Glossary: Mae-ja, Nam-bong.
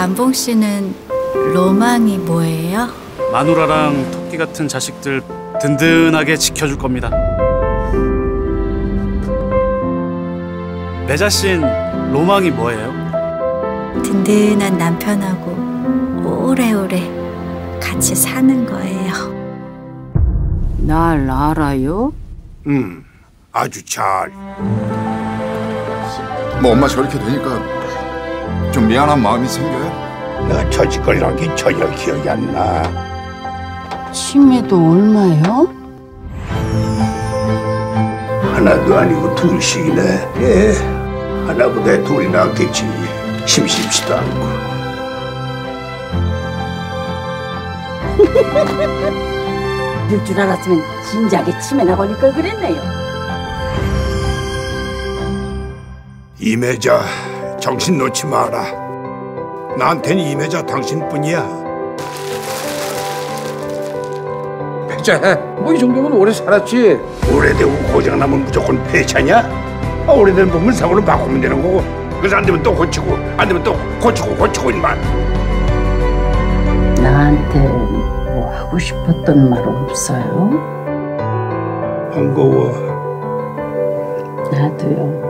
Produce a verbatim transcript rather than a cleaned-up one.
남봉 씨는 로망이 뭐예요? 마누라랑 토끼 같은 자식들 든든하게 지켜줄 겁니다. 매자 씨는 로망이 뭐예요? 든든한 남편하고 오래오래 같이 사는 거예요. 날 알아요? 음, 아주 잘. 뭐 엄마 저렇게 되니까 좀 미안한 마음이 생겨요? 내가 저짓걸 하기 전혀 기억이 안 나. 치매도 얼마요? 하나도 아니고 둘씩이네. 예, 하나보다 둘이 낫겠지. 심심치도 않고. 이럴 줄 알았으면 진작에 치매나 걸릴 걸 그랬네요. 이 매자, 정신 놓지 마라. 나한텐 이 매자 당신뿐이야. 매자, 뭐 이 정도면 오래 살았지. 오래되고 고장나면 무조건 폐차냐? 아, 오래된 부분 사고로 바꾸면 되는 거고. 그래서 안 되면 또 고치고, 안 되면 또 고치고, 고치고 인마. 나한테 뭐 하고 싶었던 말 없어요? 반가워. 나도요.